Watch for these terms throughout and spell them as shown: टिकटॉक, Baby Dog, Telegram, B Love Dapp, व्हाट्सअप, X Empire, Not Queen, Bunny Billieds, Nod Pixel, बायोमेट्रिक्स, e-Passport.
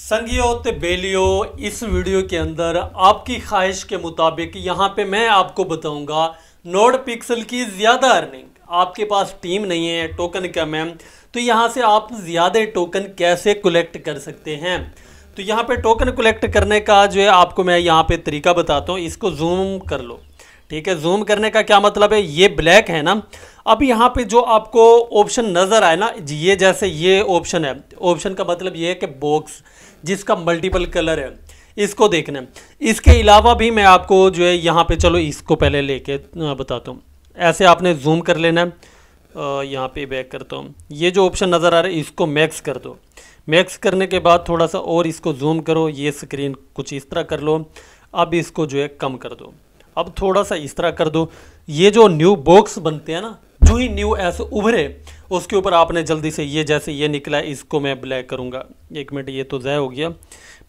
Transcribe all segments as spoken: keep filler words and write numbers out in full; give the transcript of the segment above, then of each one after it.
संगियो ते बेलियो, इस वीडियो के अंदर आपकी ख्वाहिश के मुताबिक यहाँ पे मैं आपको बताऊँगा नोड पिक्सल की ज़्यादा अर्निंग। आपके पास टीम नहीं है, टोकन कम है, तो यहाँ से आप ज़्यादा टोकन कैसे कलेक्ट कर सकते हैं। तो यहाँ पे टोकन कलेक्ट करने का जो है आपको मैं यहाँ पे तरीका बताता हूँ। इसको जूम कर लो, ठीक है। जूम करने का क्या मतलब है, ये ब्लैक है ना। अब यहाँ पे जो आपको ऑप्शन नज़र आए ना, ये जैसे ये ऑप्शन है, ऑप्शन का मतलब ये है कि बॉक्स जिसका मल्टीपल कलर है, इसको देखना है। इसके अलावा भी मैं आपको जो है यहाँ पे, चलो इसको पहले लेके बताता हूँ। ऐसे आपने जूम कर लेना है, यहाँ पे बैक करता हूँ। ये जो ऑप्शन नज़र आ रहा है इसको मैक्स कर दो। मैक्स करने के बाद थोड़ा सा और इसको जूम करो, ये स्क्रीन कुछ इस तरह कर लो। अब इसको जो है कम कर दो, अब थोड़ा सा इस तरह कर दो। ये जो न्यू बॉक्स बनते हैं ना, जो ही न्यू ऐसे उभरे, उसके ऊपर आपने जल्दी से ये, जैसे ये निकला है, इसको मैं ब्लैक करूँगा। एक मिनट, ये तो ज़ाया हो गया,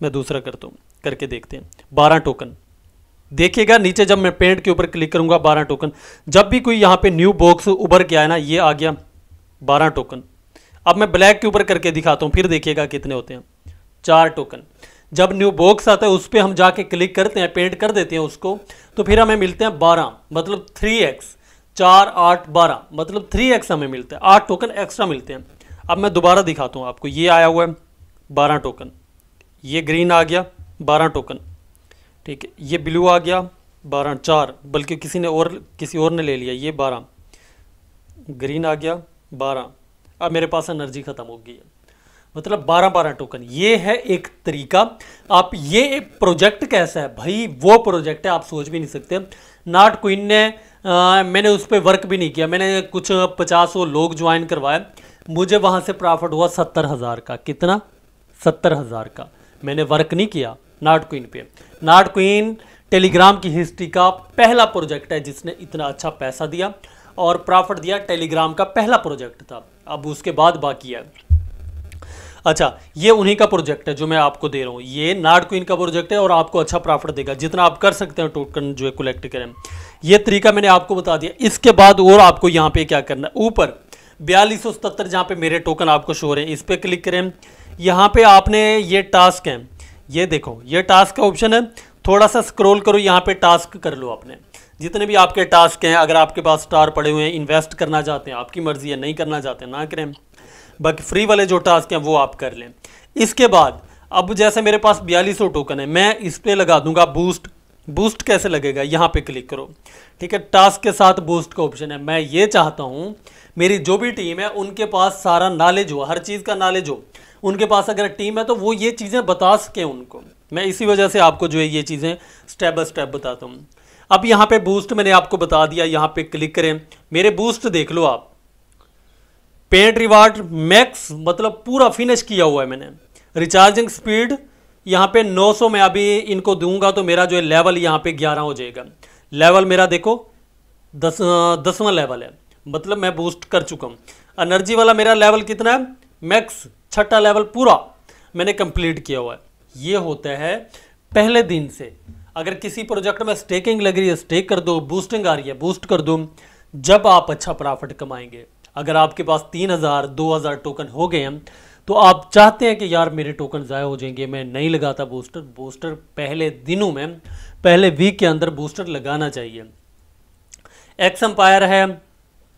मैं दूसरा करता हूँ, करके देखते हैं। बारह टोकन देखिएगा नीचे, जब मैं पेंट के ऊपर क्लिक करूँगा बारह टोकन। जब भी कोई यहाँ पे न्यू बॉक्स उभर के आया ना, ये आ गया बारह टोकन। अब मैं ब्लैक के ऊपर करके दिखाता हूँ, फिर देखिएगा कितने होते हैं, चार टोकन। जब न्यू बॉक्स आता है उस पर हम जाके क्लिक करते हैं, पेंट कर देते हैं उसको, तो फिर हमें मिलते हैं बारह, मतलब थ्री एक्स, चार आठ बारह, मतलब थ्री एक्स हमें मिलते हैं, आठ टोकन एक्स्ट्रा मिलते हैं। अब मैं दोबारा दिखाता हूँ आपको। ये आया हुआ है बारह टोकन, ये ग्रीन आ गया बारह टोकन, ठीक है। ये ब्लू आ गया बारह, चार, बल्कि किसी ने और किसी और ने ले लिया, ये बारह, ग्रीन आ गया बारह। अब मेरे पास एनर्जी ख़त्म हो गई है, मतलब बारह बारह टोकन। ये है एक तरीका। आप ये एक प्रोजेक्ट कैसा है भाई, वो प्रोजेक्ट है आप सोच भी नहीं सकते। नॉट क्वीन ने आ, मैंने उस पर वर्क भी नहीं किया, मैंने कुछ पचास वो लोग ज्वाइन करवाए, मुझे वहाँ से प्रॉफिट हुआ सत्तर हज़ार का। कितना? सत्तर हज़ार का। मैंने वर्क नहीं किया नॉट क्वीन पे। नॉट क्वीन टेलीग्राम की हिस्ट्री का पहला प्रोजेक्ट है जिसने इतना अच्छा पैसा दिया और प्रॉफिट दिया। टेलीग्राम का पहला प्रोजेक्ट था, अब उसके बाद बाकी है। अच्छा, ये उन्हीं का प्रोजेक्ट है जो मैं आपको दे रहा हूँ। ये नॉट क्वीन का प्रोजेक्ट है और आपको अच्छा प्रॉफिट देगा, जितना आप कर सकते हैं टोकन जो है कलेक्ट करें। ये तरीका मैंने आपको बता दिया। इसके बाद और आपको यहाँ पे क्या करना है, ऊपर बयालीस सौ सत्तर जहाँ पे मेरे टोकन आपको शो हो रहे हैं, इस पर क्लिक करें। यहाँ पे आपने ये टास्क है, ये देखो, ये टास्क का ऑप्शन है। थोड़ा सा स्क्रॉल करो, यहाँ पे टास्क कर लो। आपने जितने भी आपके टास्क हैं, अगर आपके पास स्टार पड़े हुए हैं, इन्वेस्ट करना चाहते हैं, आपकी मर्जी है, नहीं करना चाहते ना करें, बाकी फ्री वाले जो टास्क हैं वो आप कर लें। इसके बाद अब जैसे मेरे पास बयालीस सौ टोकन है, मैं इस पर लगा दूंगा बूस्ट। बूस्ट कैसे लगेगा, यहाँ पे क्लिक करो, ठीक है। टास्क के साथ बूस्ट का ऑप्शन है। मैं ये चाहता हूँ मेरी जो भी टीम है उनके पास सारा नॉलेज हो, हर चीज़ का नॉलेज हो उनके पास। अगर टीम है तो वो ये चीज़ें बता सकें उनको। मैं इसी वजह से आपको जो है ये चीज़ें स्टेप बाय स्टेप बताता हूँ। अब यहाँ पे बूस्ट मैंने आपको बता दिया, यहाँ पे क्लिक करें। मेरे बूस्ट देख लो आप, पेड रिवार्ड मैक्स, मतलब पूरा फिनिश किया हुआ है मैंने। रिचार्जिंग स्पीड यहाँ पे नौ सौ, मैं अभी इनको दूंगा तो मेरा जो है लेवल यहाँ पे ग्यारह हो जाएगा। लेवल मेरा देखो दस दसवां लेवल है, मतलब मैं बूस्ट कर चुका हूँ। एनर्जी वाला मेरा लेवल कितना है, मैक्स छठा लेवल पूरा मैंने कंप्लीट किया हुआ है। ये होता है पहले दिन से। अगर किसी प्रोजेक्ट में स्टेकिंग लग रही है, स्टेक कर दो। बूस्टिंग आ रही है, बूस्ट कर दो। जब आप अच्छा प्रॉफिट कमाएंगे, अगर आपके पास तीन हज़ार दो हज़ार टोकन हो गए हैं तो आप चाहते हैं कि यार मेरे टोकन ज़ाया हो जाएंगे, मैं नहीं लगाता बूस्टर। बूस्टर पहले दिनों में, पहले वीक के अंदर बूस्टर लगाना चाहिए। एक्स एम्पायर है,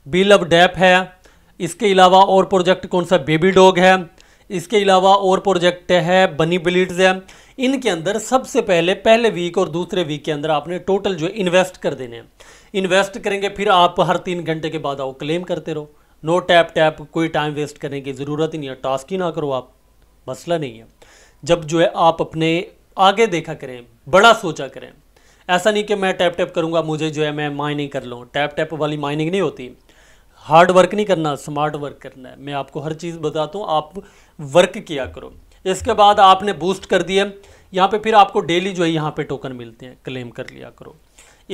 बी लव डैप है, इसके अलावा और प्रोजेक्ट कौन सा, बेबी डॉग है, इसके अलावा और प्रोजेक्ट है बनी बिलीड्स है। इनके अंदर सबसे पहले पहले वीक और दूसरे वीक के अंदर आपने टोटल जो है इन्वेस्ट कर देने हैं। इन्वेस्ट करेंगे, फिर आप हर तीन घंटे के बाद आओ क्लेम करते रहो। नो टैप टैप, कोई टाइम वेस्ट करने की ज़रूरत ही नहीं है। टास्क ही ना करो आप, मसला नहीं है। जब जो है आप अपने आगे देखा करें, बड़ा सोचा करें। ऐसा नहीं कि मैं टैप टैप करूँगा, मुझे जो है मैं माइनिंग कर लूँ। टैप टैप वाली माइनिंग नहीं होती। हार्ड वर्क नहीं करना, स्मार्ट वर्क करना है। मैं आपको हर चीज़ बताता हूँ, आप वर्क किया करो। इसके बाद आपने बूस्ट कर दिया यहाँ पे, फिर आपको डेली जो है यहाँ पे टोकन मिलते हैं, क्लेम कर लिया करो।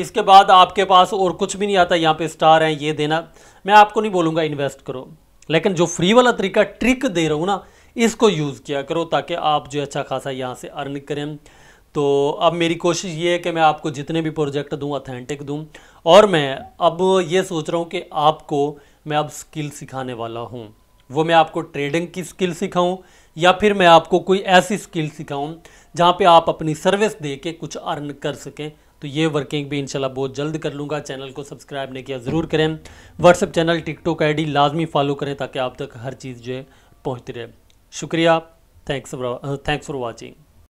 इसके बाद आपके पास और कुछ भी नहीं आता। यहाँ पे स्टार हैं, ये देना मैं आपको नहीं बोलूँगा इन्वेस्ट करो, लेकिन जो फ्री वाला तरीका ट्रिक दे रहा हूँ ना, इसको यूज़ किया करो ताकि आप जो अच्छा खासा यहाँ से अर्न करें। तो अब मेरी कोशिश ये है कि मैं आपको जितने भी प्रोजेक्ट दूँ ऑथेंटिक दूँ, और मैं अब ये सोच रहा हूँ कि आपको मैं अब स्किल सिखाने वाला हूँ। वो मैं आपको ट्रेडिंग की स्किल सिखाऊँ, या फिर मैं आपको कोई ऐसी स्किल सिखाऊं जहां पे आप अपनी सर्विस दे के कुछ अर्न कर सकें, तो ये वर्किंग भी इंशाल्लाह बहुत जल्द कर लूँगा। चैनल को सब्सक्राइब नहीं किया ज़रूर करें, व्हाट्सअप channel टिकटॉक I D लाजमी फॉलो करें ताकि आप तक हर चीज़ जो है पहुँचती रहे। शुक्रिया, thanks for thanks for watching.